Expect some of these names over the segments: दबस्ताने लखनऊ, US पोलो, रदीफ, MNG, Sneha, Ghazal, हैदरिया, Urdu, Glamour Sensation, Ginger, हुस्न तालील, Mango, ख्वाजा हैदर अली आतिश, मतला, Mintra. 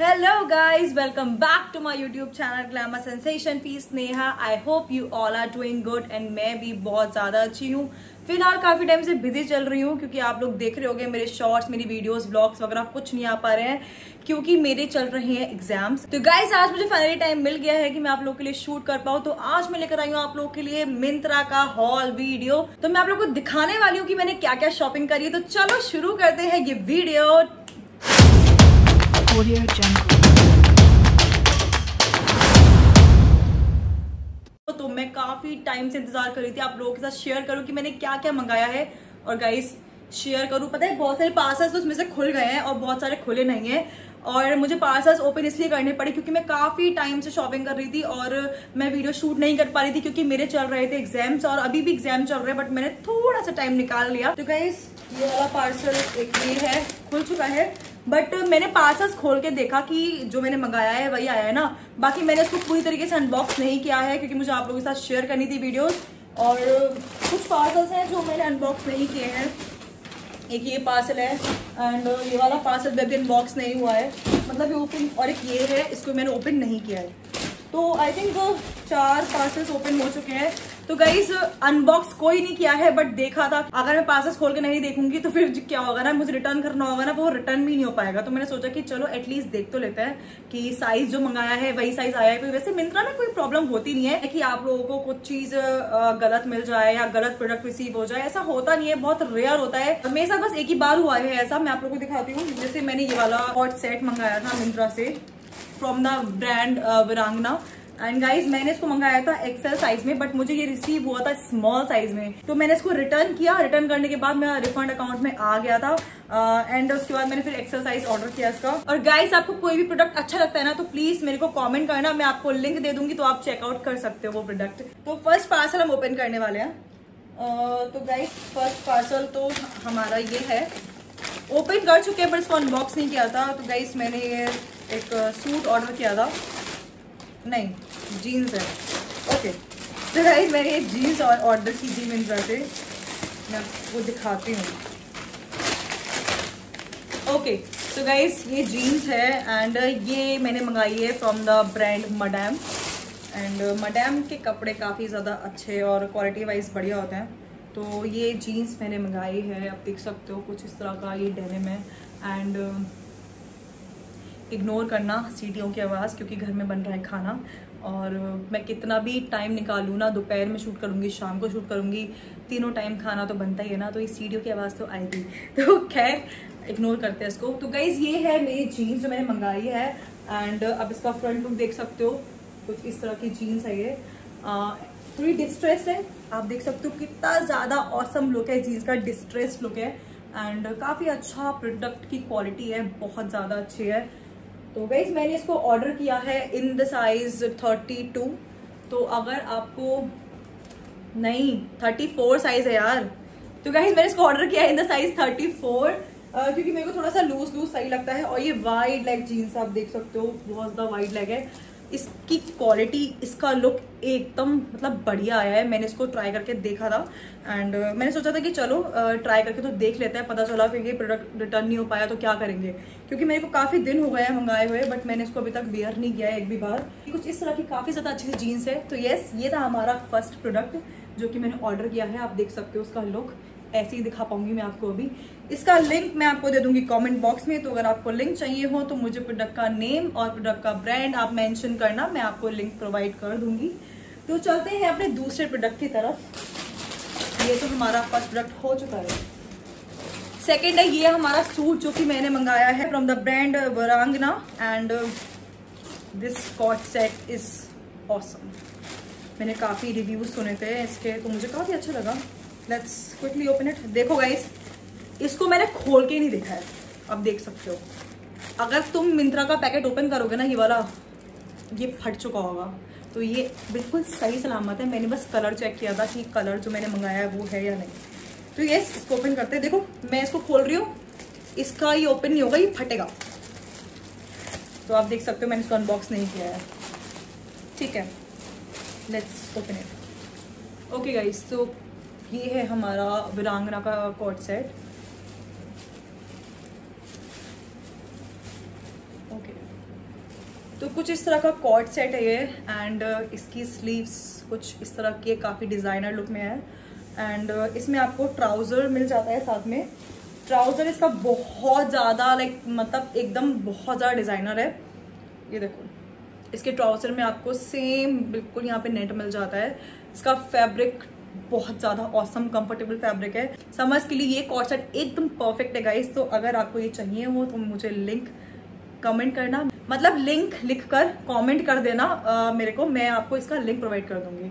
Hello guys, welcome back to my YouTube channel glamour sensation फी Sneha. I hope you all are doing good and मैं भी बहुत ज़्यादा अच्छी हूँ। फिलहाल काफ़ी टाइम से बिजी चल रही हूँ क्योंकि आप लोग देख रहे होंगे मेरे शॉर्ट्स, मेरी वीडियोस, व्लॉग्स वगैरह कुछ नहीं आ पा रहे हैं क्योंकि मेरे चल रहे हैं एग्जाम्स। तो गाइज आज मुझे फाइनली टाइम मिल गया है कि मैं आप लोग के लिए शूट कर पाऊँ। तो आज मैं लेकर आई हूँ आप लोग के लिए मिंत्रा का हॉल वीडियो। तो मैं आप लोग को दिखाने वाली हूँ कि मैंने क्या क्या शॉपिंग करी है। तो चलो शुरू करते हैं ये वीडियो। तो मैं काफी टाइम से इंतजार कर रही थी आप लोगों के साथ शेयर करूं कि मैंने क्या क्या मंगाया है। और गाइस शेयर करूं, पता है बहुत सारे पार्सल्स उसमें से खुल गए हैं और बहुत सारे खुले नहीं हैं। और मुझे पार्सल्स ओपन इसलिए करने पड़े क्योंकि मैं काफ़ी टाइम से शॉपिंग कर रही थी और मैं वीडियो शूट नहीं कर पा रही थी क्योंकि मेरे चल रहे थे एग्जाम्स और अभी भी एग्जाम चल रहे हैं, बट मैंने थोड़ा सा टाइम निकाल लिया। तो गाइस ये वाला पार्सल एक ये है, खुल चुका है, बट मैंने पार्सल्स खोल के देखा कि जो मैंने मंगाया है वही आया है ना। बाकी मैंने उसको पूरी तरीके से अनबॉक्स नहीं किया है क्योंकि मुझे आप लोगों के साथ शेयर करनी थी वीडियोस। और कुछ पार्सल्स हैं जो मैंने अनबॉक्स नहीं किए हैं। एक ये पार्सल है एंड ये वाला पार्सल भी अभी अनबॉक्स नहीं हुआ है, मतलब ये ओपन, और एक ये है, इसको मैंने ओपन नहीं किया है। तो आई थिंक 4 पार्सल्स ओपन हो चुके हैं। तो गाइस अनबॉक्स कोई नहीं किया है, बट देखा था अगर मैं पार्सल्स खोल के नहीं देखूंगी तो फिर क्या होगा ना, मुझे रिटर्न करना होगा ना, वो रिटर्न भी नहीं हो पाएगा। तो मैंने सोचा कि चलो एटलीस्ट देख तो लेते हैं कि साइज जो मंगाया है वही साइज आया है। कोई वैसे मिंत्रा में कोई प्रॉब्लम होती नहीं है कि आप लोगों को कुछ चीज गलत मिल जाए या गलत प्रोडक्ट रिसीव हो जाए, ऐसा होता नहीं है, बहुत रेयर होता है। मेरे साथ बस एक ही बार हुआ है ऐसा। मैं आप लोगों को दिखाती हूँ। जैसे मैंने ये वाला हॉट सेट मंगाया था मिंत्रा से from the brand Veerangana. And guys मैंने इसको मंगाया था एक्सेल साइज में, बट मुझे ये रिसीव हुआ था स्मॉल साइज में। तो मैंने इसको रिटर्न किया, रिटर्न करने के बाद मेरा रिफंड अकाउंट में आ गया था। एंड उसके बाद मैंने फिर एक्सेल साइज ऑर्डर किया इसका। और गाइज आपको कोई भी प्रोडक्ट अच्छा लगता है ना तो प्लीज मेरे को कॉमेंट करना, मैं आपको लिंक दे दूंगी तो आप चेकआउट कर सकते हो वो प्रोडक्ट। तो फर्स्ट पार्सल हम ओपन करने वाले हैं। तो गाइज फर्स्ट पार्सल तो हमारा ये है, ओपन कर चुके हैं पर इसको अनबॉक्स नहीं किया था। तो गाइज मैंने एक सूट ऑर्डर किया था, नहीं जीन्स है, ओके। तो गाइस मैंने ये जीन्स ऑर्डर की थी मिंत्रा से, मैं वो दिखाती हूँ। ओके तो गाइस ये जीन्स है एंड ये मैंने मंगाई है from the brand Madame. And Madame के कपड़े काफ़ी ज़्यादा अच्छे और क्वालिटी वाइज बढ़िया होते हैं। तो ये जीन्स मैंने मंगाई है, आप देख सकते हो कुछ इस तरह का, ये डेनिम है। एंड इग्नोर करना सीटियों की आवाज़ क्योंकि घर में बन रहा है खाना और मैं कितना भी टाइम निकालूँ ना, दोपहर में शूट करूँगी, शाम को शूट करूँगी, तीनों टाइम खाना तो बनता ही है ना, तो ये सीटियों की आवाज़ तो आएगी। तो खैर इग्नोर करते हैं इसको। तो गाइज़ ये है मेरी जीन्स जो मैंने मंगाई है। एंड अब इसका फ्रंट लुक देख सकते हो, कुछ इस तरह की जीन्स है ये। थोड़ी डिस्ट्रेस है, आप देख सकते हो कितना ज़्यादा ऑसम लुक है जीन्स का, डिस्ट्रेस लुक है। एंड काफ़ी अच्छा प्रोडक्ट की क्वालिटी है, बहुत ज़्यादा अच्छी है। तो गाइज मैंने इसको ऑर्डर किया है इन द साइज 32। तो अगर आपको नहीं 34 साइज है यार। तो गाइज मैंने इसको ऑर्डर किया है इन द साइज 34 क्योंकि मेरे को थोड़ा सा लूज लूज सही लगता है। और ये वाइड लेग जीन्स आप देख सकते हो, बहुत ज़्यादा वाइड लेग है। इसकी क्वालिटी, इसका लुक एकदम मतलब बढ़िया आया है। मैंने इसको ट्राई करके देखा था एंड मैंने सोचा था कि चलो ट्राई करके तो देख लेते हैं, पता चला फिर ये प्रोडक्ट रिटर्न नहीं हो पाया तो क्या करेंगे, क्योंकि मेरे को काफ़ी दिन हो गए हैं मंगाए हुए, बट मैंने इसको अभी तक वेयर नहीं किया है एक भी बार। कुछ इस तरह की काफ़ी ज़्यादा अच्छी जीन्स है। तो येस ये था हमारा फर्स्ट प्रोडक्ट जो कि मैंने ऑर्डर किया है। आप देख सकते हो उसका लुक, ऐसे ही दिखा पाऊंगी मैं आपको। अभी इसका लिंक मैं आपको दे दूंगी कमेंट बॉक्स में। तो अगर आपको लिंक चाहिए हो तो मुझे प्रोडक्ट का नेम और प्रोडक्ट का ब्रांड आप मेंशन करना, मैं आपको लिंक प्रोवाइड कर दूंगी। तो चलते हैं अपने दूसरे प्रोडक्ट की तरफ। ये तो हमारा फर्स्ट प्रोडक्ट हो चुका है। सेकेंड है ये हमारा सूट जो कि मैंने मंगाया है from the brand Veerangana. And this cot set is awesome. मैंने काफ़ी रिव्यूज सुने थे इसके तो मुझे काफ़ी अच्छा लगा। Let's quickly open it. देखो गाइस इसको मैंने खोल के नहीं देखा है, आप देख सकते हो। अगर तुम मिंत्रा का पैकेट ओपन करोगे ना, ये वाला ये फट चुका होगा। तो ये बिल्कुल सही सलामत है। मैंने बस कलर चेक किया था कि कलर जो मैंने मंगाया है वो है या नहीं। तो यस इसको ओपन करते हैं। देखो मैं इसको खोल रही हूँ, इसका ये ओपन नहीं होगा, ये फटेगा। तो आप देख सकते हो मैंने इसको अनबॉक्स नहीं किया है। ठीक है, let's open it. Okay guys तो ये है हमारा वीरांगना का कॉट सेट। ओके तो कुछ इस तरह का कॉर्ड सेट है ये, एंड इसकी स्लीव्स कुछ इस तरह की काफ़ी डिज़ाइनर लुक में है। एंड इसमें आपको ट्राउज़र मिल जाता है साथ में। ट्राउज़र इसका बहुत ज़्यादा लाइक मतलब एकदम बहुत ज़्यादा डिज़ाइनर है। ये देखो इसके ट्राउज़र में आपको सेम बिल्कुल यहाँ पे नेट मिल जाता है। इसका फैब्रिक बहुत ज़्यादा ऑसम कंफर्टेबल फैब्रिक है। समर्स के लिए ये कॉर्ड सेट एकदम परफेक्ट है गाइस। तो अगर आपको ये चाहिए हो तो मुझे लिंक कमेंट करना, मतलब लिंक लिखकर कमेंट कर देना मेरे को, मैं आपको इसका लिंक प्रोवाइड कर दूंगी।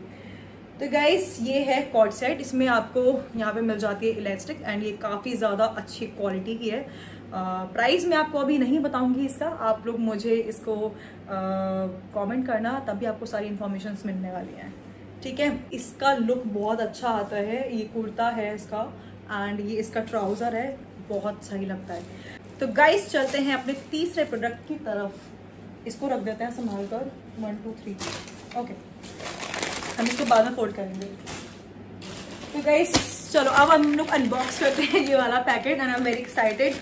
तो गाइस ये है कॉर्ड सेट, इसमें आपको यहाँ पे मिल जाती है इलास्टिक, एंड ये काफ़ी ज़्यादा अच्छी क्वालिटी की है। प्राइस मैं आपको अभी नहीं बताऊंगी इसका, आप लोग मुझे इसको कमेंट करना, तभी आपको सारी इन्फॉर्मेशन मिलने वाली हैं। ठीक है, इसका लुक बहुत अच्छा आता है। ये कुर्ता है इसका, एंड ये इसका ट्राउज़र है, बहुत सही लगता है। तो गाइस चलते हैं अपने तीसरे प्रोडक्ट की तरफ। इसको रख देते हैं संभाल कर, 1 2 3 ओके, हम इसको बाद में फोल्ड करेंगे। तो गाइस चलो अब हम लोग अनबॉक्स करते हैं ये वाला packet, and I am very excited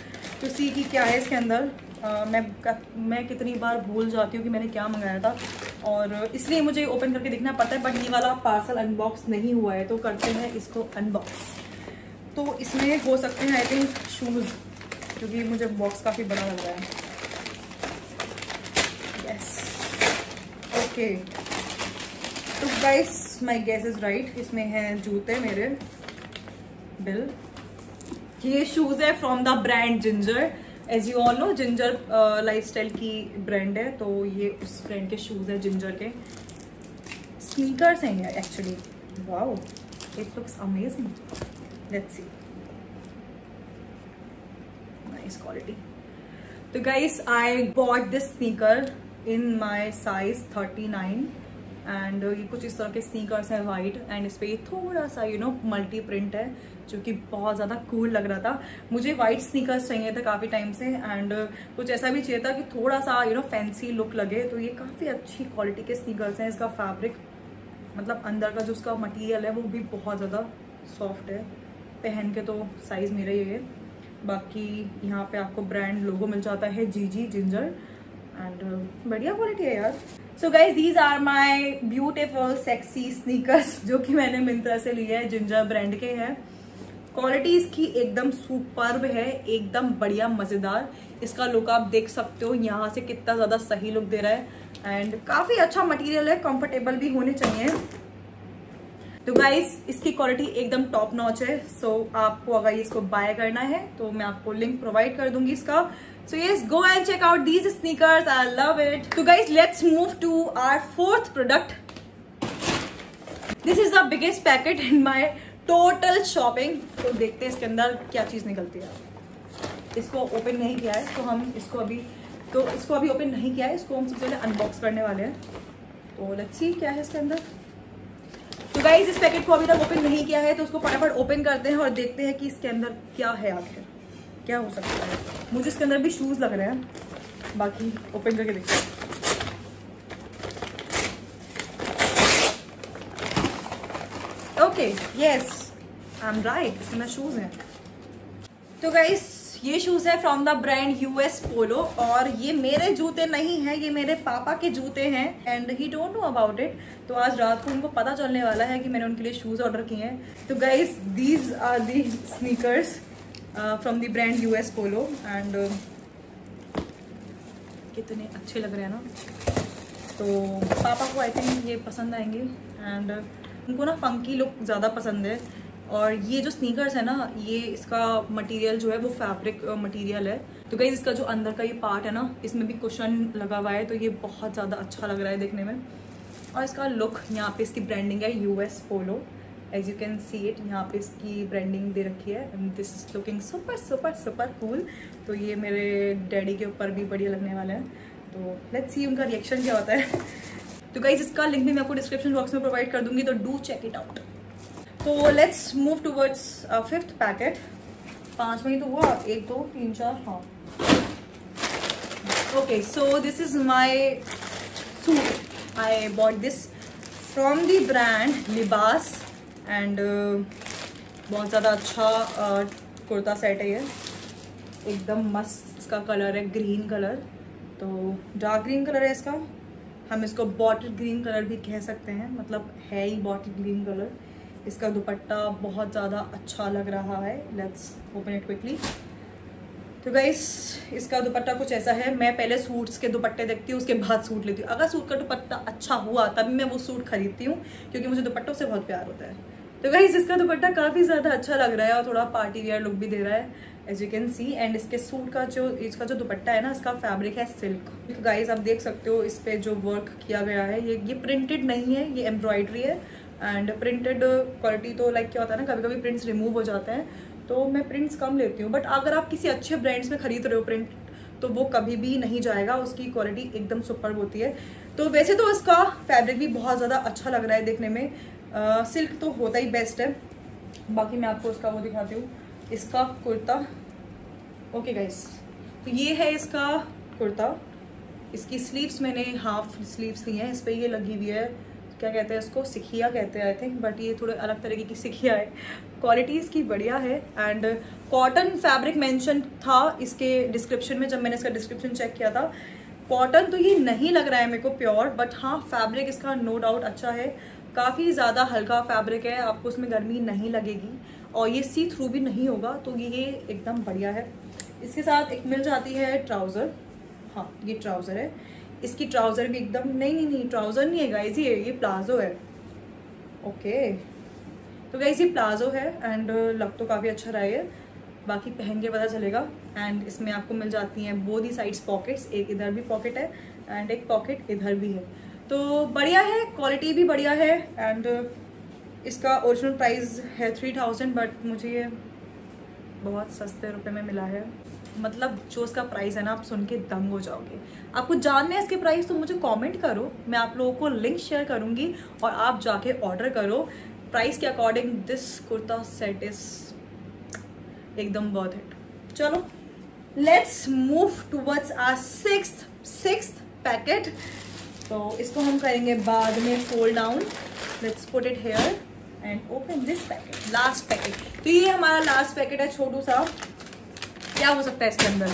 to see कि क्या है इसके अंदर। मैं कितनी बार भूल जाती हूँ कि मैंने क्या मंगाया था, और इसलिए मुझे ओपन करके देखना पड़ता है, बट ये वाला पार्सल अनबॉक्स नहीं हुआ है। तो करते हैं इसको अनबॉक्स। तो इसमें हो सकते हैं आई थिंक शूज़, क्योंकि मुझे बॉक्स काफ़ी बड़ा लग रहा है। यस ओके, तो guys my guess is right. इसमें है जूते मेरे, बिल ये शूज़ है from the brand Ginger. As you all know Ginger lifestyle की ब्रांड है, तो ये उस ब्रांड के शूज़ है जिंजर के। स्नीकर्स हैं यार actually. Wow it looks amazing, let's see इस क्वालिटी। तो guys I bought this sneaker in my size 39, and ये कुछ इस तरह के स्नीकर्स हैं वाइट, एंड इस पर ये थोड़ा सा यू नो मल्टी प्रिंट है, जो कि बहुत ज़्यादा कूल लग रहा था। मुझे वाइट स्नीकर्स चाहिए थे काफ़ी टाइम से, एंड कुछ ऐसा भी चाहिए था कि थोड़ा सा यू नो फैंसी लुक लगे। तो ये काफ़ी अच्छी क्वालिटी के स्नीकर्स हैं। इसका फैब्रिक मतलब अंदर का जो उसका मटीरियल है वो भी बहुत ज़्यादा सॉफ्ट है। पहन के तो साइज़ मेरा ये है। बाकी यहाँ पे आपको ब्रांड लोगो मिल जाता है जीजी जिंजर, एंड बढ़िया क्वालिटी है यार। So guys these are my beautiful sexy sneakers, जो कि मैंने मिंत्रा से लिए है, जिंजर ब्रांड के हैं। क्वालिटी इसकी एकदम सुपर्ब है, एकदम बढ़िया मज़ेदार। इसका लुक आप देख सकते हो यहाँ से कितना ज़्यादा सही लुक दे रहा है, एंड काफ़ी अच्छा मटीरियल है, कम्फर्टेबल भी होने चाहिए। तो गाइज इसकी क्वालिटी एकदम टॉप नॉच है। सो आपको अगर इसको बाय करना है तो मैं आपको लिंक प्रोवाइड कर दूंगी इसका। So yes, go and check out these sneakers, I love it. तो guys let's move to our fourth product. This is the biggest packet in my total shopping. तो देखते हैं इसके अंदर क्या चीज़ निकलती है। इसको ओपन नहीं किया है, तो हम इसको अभी ओपन नहीं किया है, इसको हम सबसे पहले अनबॉक्स करने वाले हैं। तो लेट्स सी क्या है इसके अंदर। तो गाइज इस पैकेट को अभी तक ओपन नहीं किया है, तो उसको फटाफट ओपन करते हैं और देखते हैं कि इसके अंदर क्या है, आखिर क्या हो सकता है। मुझे इसके अंदर भी शूज़ लग रहे हैं, बाकी ओपन करके देखते हैं। Okay yes I am right, इसके अंदर शूज़ हैं। तो गाइज ये शूज़ है from the brand US पोलो, और ये मेरे जूते नहीं हैं, ये मेरे पापा के जूते हैं, and he don't know about it. तो आज रात को उनको पता चलने वाला है कि मैंने उनके लिए शूज़ ऑर्डर किए हैं। तो guys these are the sneakers from the brand US पोलो, and कितने अच्छे लग रहे हैं ना। तो पापा को आई थिंक ये पसंद आएंगे, एंड उनको ना फंकी लुक ज़्यादा पसंद है। और ये जो स्नीकर्स है ना, ये इसका मटेरियल जो है वो फैब्रिक मटेरियल है। तो गाइस इसका जो अंदर का ये पार्ट है ना, इसमें भी कुशन लगा हुआ है, तो ये बहुत ज़्यादा अच्छा लग रहा है देखने में। और इसका लुक, यहाँ पे इसकी ब्रांडिंग है US पोलो, as you can see it. यहाँ पे इसकी ब्रांडिंग दे रखी है, and this is looking super super super cool. तो ये मेरे डैडी के ऊपर भी बढ़िया लगने वाला है, तो लेट्स सी उनका रिएक्शन क्या होता है। तो गाइस इसका लिंक भी मैं आपको डिस्क्रिप्शन बॉक्स में प्रोवाइड कर दूँगी, तो डू चेक इट आउट। तो let's move towards fifth packet. पाँचवा ही तो हुआ, 1 2 3 4 हाँ okay. So this is my suit, I bought this from the brand Libas, and बहुत ज़्यादा अच्छा कुर्ता सेट है ये, एकदम मस्त। इसका कलर है ग्रीन कलर, तो डार्क ग्रीन कलर है इसका, हम इसको बॉटल ग्रीन कलर भी कह सकते हैं, मतलब है ही बॉटल ग्रीन कलर। इसका दुपट्टा बहुत ज़्यादा अच्छा लग रहा है। Let's open it quickly. तो गाइस इसका दुपट्टा कुछ ऐसा है, मैं पहले सूट्स के दुपट्टे देखती हूँ उसके बाद सूट लेती हूँ। अगर सूट का दुपट्टा अच्छा हुआ तभी मैं वो सूट खरीदती हूँ, क्योंकि मुझे दुपट्टों से बहुत प्यार होता है। तो गाइस इसका दुपट्टा काफ़ी ज़्यादा अच्छा लग रहा है और थोड़ा पार्टी वेयर लुक भी दे रहा है, as you can see. And इसके सूट का जो इसका जो दुपट्टा है ना, इसका फैब्रिक है सिल्क। तो गाइस आप देख सकते हो इस पर जो वर्क किया गया है, ये प्रिंटेड नहीं है, ये एम्ब्रॉयडरी है। एंड प्रिंटेड क्वालिटी तो लाइक क्या होता है ना, कभी कभी प्रिंट्स रिमूव हो जाते हैं, तो मैं प्रिंट्स कम लेती हूँ। बट अगर आप किसी अच्छे ब्रांड्स में ख़रीद रहे हो प्रिंट, तो वो कभी भी नहीं जाएगा, उसकी क्वालिटी एकदम सुपर्ब होती है। तो वैसे तो इसका फैब्रिक भी बहुत ज़्यादा अच्छा लग रहा है देखने में, सिल्क तो होता ही बेस्ट है। बाकी मैं आपको इसका वो दिखाती हूँ, इसका कुर्ता। ओके गाइस, तो ये है इसका कुर्ता। इसकी स्लीव्स मैंने हाफ स्लीव्स ली हैं, इस पर ये लगी हुई है, क्या कहते हैं इसको, सिखिया कहते हैं आई थिंक, बट ये थोड़े अलग तरीके की सिखिया है। क्वालिटी इसकी बढ़िया है। एंड कॉटन फैब्रिक मेंशन था इसके डिस्क्रिप्शन में, जब मैंने इसका डिस्क्रिप्शन चेक किया था। कॉटन तो ये नहीं लग रहा है मेरे को प्योर, बट हाँ फैब्रिक इसका नो डाउट अच्छा है, काफ़ी ज़्यादा हल्का फैब्रिक है, आपको उसमें गर्मी नहीं लगेगी और ये सी थ्रू भी नहीं होगा, तो ये एकदम बढ़िया है। इसके साथ एक मिल जाती है ट्राउज़र। हाँ ये ट्राउज़र है, इसकी ट्राउज़र भी एकदम, नहीं ट्राउज़र नहीं है गाइज, ये प्लाजो है। ओके तो गाइज ये प्लाजो है एंड लग तो काफ़ी अच्छा रहा है, बाकी पहन के पता चलेगा। एंड इसमें आपको मिल जाती हैं बोथ ही साइड्स पॉकेट्स, एक इधर भी पॉकेट है एंड एक पॉकेट इधर भी है। तो बढ़िया है, क्वालिटी भी बढ़िया है। एंड इसका ओरिजिनल प्राइस है 3000, बट मुझे ये बहुत सस्ते रुपए में मिला है। मतलब जो इसका प्राइस है ना, आप सुन के दंग हो जाओगे। आपको जानना है इसके प्राइस तो मुझे कमेंट करो, मैं आप लोगों को लिंक शेयर करूँगी और आप जाके ऑर्डर करो। प्राइस के according this kurta set is एकदम वर्थ इट। चलो let's move towards our sixth packet. तो इसको हम करेंगे बाद में fold down. Let's put it here and open this packet, last packet. तो ये हमारा लास्ट पैकेट है, छोटू सा। क्या हो सकता है इसके अंदर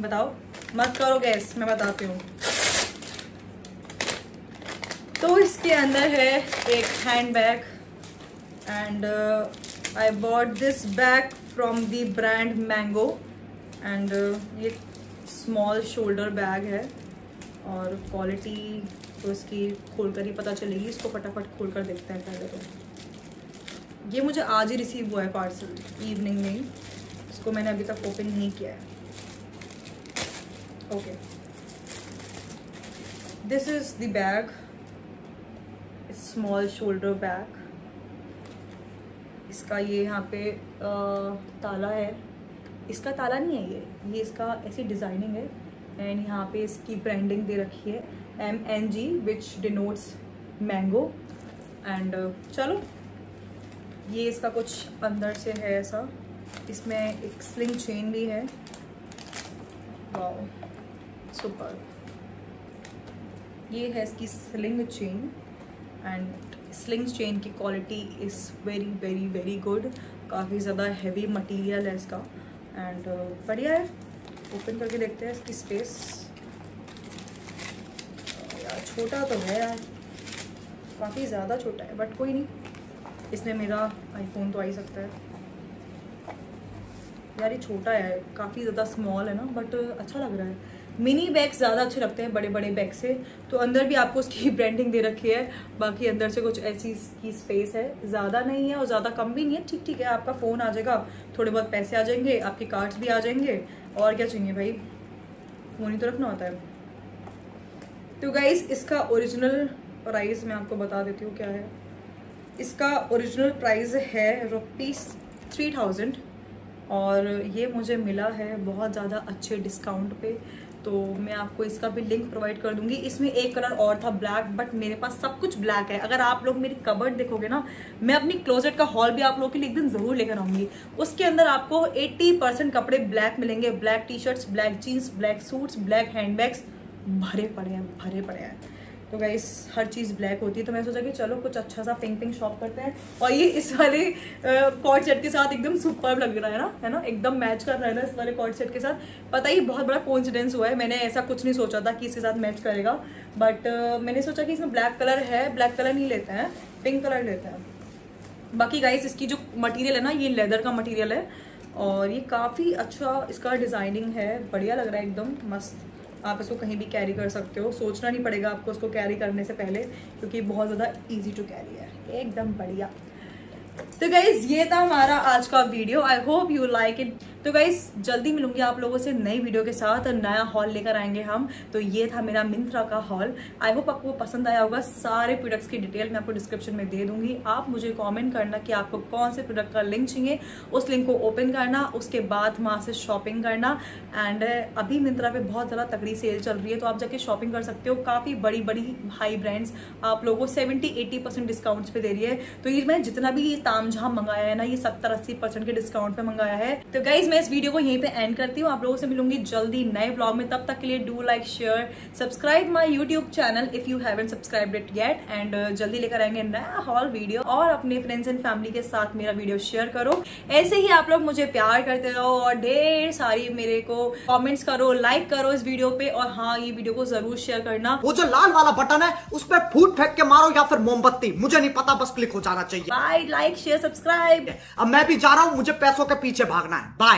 बताओ, मत करो गैस, मैं बताती हूँ। तो इसके अंदर है एक hand bag and I bought this bag from the brand Mango. And ये स्मॉल शोल्डर बैग है और क्वालिटी तो इसकी खोलकर ही पता चलेगी। इसको फटाफट खोलकर देखते हैं पहले। तो ये मुझे आज ही रिसीव हुआ है पार्सल, इवनिंग में ही, इसको मैंने अभी तक ओपन नहीं किया है। Okay this is the bag, small shoulder bag. इसका ये यहाँ पे ताला है, इसका ताला नहीं है ये इसका ऐसी डिज़ाइनिंग है। एंड यहाँ पे इसकी ब्रांडिंग दे रखी है MNG which denotes Mango. And चलो ये इसका कुछ अंदर से है ऐसा, इसमें एक स्लिंग चेन भी है। वाओ सुपर, ये है इसकी sling chain. And sling chain की quality is very very very good, काफ़ी ज़्यादा हैवी मटेरियल है इसका। एंड बढ़िया है, ओपन करके देखते हैं इसकी स्पेस। यार छोटा तो है यार, काफ़ी ज़्यादा छोटा है, बट कोई नहीं, इसमें मेरा आईफोन तो आ ही सकता है। यार ये छोटा है, काफ़ी ज़्यादा स्मॉल है ना, बट अच्छा लग रहा है। मिनी बैग ज़्यादा अच्छे लगते हैं बड़े बड़े बैग से। तो अंदर भी आपको उसकी ब्रांडिंग दे रखी है, बाकी अंदर से कुछ ऐसी की स्पेस है, ज़्यादा नहीं है और ज़्यादा कम भी नहीं है, ठीक ठीक है। आपका फ़ोन आ जाएगा, थोड़े बहुत पैसे आ जाएंगे, आपके कार्ड्स भी आ जाएंगे, और क्या चाहिए भाई, फ़ोन ही तो रखना होता है। तो गाइज़ इसका ओरिजिनल प्राइस मैं आपको बता देती हूँ क्या है। इसका ओरिजिनल प्राइस है रुपीज़ 3000 और ये मुझे मिला है बहुत ज़्यादा अच्छे डिस्काउंट पे। तो मैं आपको इसका भी लिंक प्रोवाइड कर दूंगी। इसमें एक कलर और था ब्लैक, बट मेरे पास सब कुछ ब्लैक है। अगर आप लोग मेरी कबर्ड देखोगे ना, मैं अपनी क्लोजेट का हॉल भी आप लोगों के लिए एक दिन ज़रूर लेकर आऊँगी। उसके अंदर आपको 80% कपड़े ब्लैक मिलेंगे। Black T shirts, black jeans, black suits, black hand bags भरे पड़े हैं, भरे पड़े हैं। तो गाइस हर चीज़ ब्लैक होती है, तो मैं सोचा कि चलो कुछ अच्छा सा पिंक पिंक शॉप करते हैं। और ये इस वाले कॉर्ड सेट के साथ एकदम सुपर लग रहा है ना, है ना, एकदम मैच कर रहा है ना इस वाले कॉर्ड सेट के साथ। पता ही बहुत बड़ा कोइंसिडेंस हुआ है, मैंने ऐसा कुछ नहीं सोचा था कि इसके साथ मैच करेगा, बट मैंने सोचा कि इसमें ब्लैक कलर है, ब्लैक कलर नहीं लेते हैं, पिंक कलर लेते हैं। बाकी गाइस इसकी जो मटीरियल है ना, ये लेदर का मटीरियल है और ये काफ़ी अच्छा इसका डिज़ाइनिंग है, बढ़िया लग रहा है एकदम मस्त। आप इसको कहीं भी कैरी कर सकते हो, सोचना नहीं पड़ेगा आपको उसको कैरी करने से पहले, क्योंकि बहुत ज़्यादा इजी टू कैरी है, एकदम बढ़िया। तो गाइज़ ये था हमारा आज का video, I hope you like it. तो गाइज़ जल्दी मिलूंगी आप लोगों से नई वीडियो के साथ, नया हॉल लेकर आएंगे हम। तो ये था मेरा मिंत्रा का हॉल, आई होप आपको पसंद आया होगा। सारे प्रोडक्ट्स की डिटेल मैं आपको डिस्क्रिप्शन में दे दूंगी, आप मुझे कमेंट करना कि आपको कौन से प्रोडक्ट का लिंक चाहिए, उस लिंक को ओपन करना, उसके बाद वहाँ से शॉपिंग करना। एंड अभी मिंत्रा पे बहुत ज़्यादा तगड़ी सेल चल रही है, तो आप जाके शॉपिंग कर सकते हो। काफ़ी बड़ी बड़ी हाई ब्रांड्स आप लोगों को 70-80% डिस्काउंट्स पे दे रही है। तो ये मैंने जितना भी ये तामझाम मंगाया है ना, ये 70-80% के डिस्काउंट पे मंगाया है। तो गाइज़ इस वीडियो को यहीं पे एंड करती हूँ, आप लोगों से मिलूंगी जल्दी नए ब्लॉग में। तब तक के लिए do like, share, subscribe my YouTube channel if you haven't subscribed it yet. And जल्दी लेकर आएंगे नया हॉल वीडियो, और अपने फ्रेंड्स एंड फैमिली के साथ मेरा वीडियो शेयर करो। ऐसे ही आप लोग मुझे प्यार करते रहो और ढेर सारी मेरे को कॉमेंट्स करो, लाइक करो इस वीडियो पे, और हाँ ये वीडियो को जरूर शेयर करना। वो जो लाल वाला बटन है उस पर फूट फेंक के मारो या फिर मोमबत्ती, मुझे नहीं पता, बस क्लिक हो जाना चाहिए। Bye, like, share, subscribe. अब मैं भी जा रहा हूँ, मुझे पैसों के पीछे भागना है। बाय।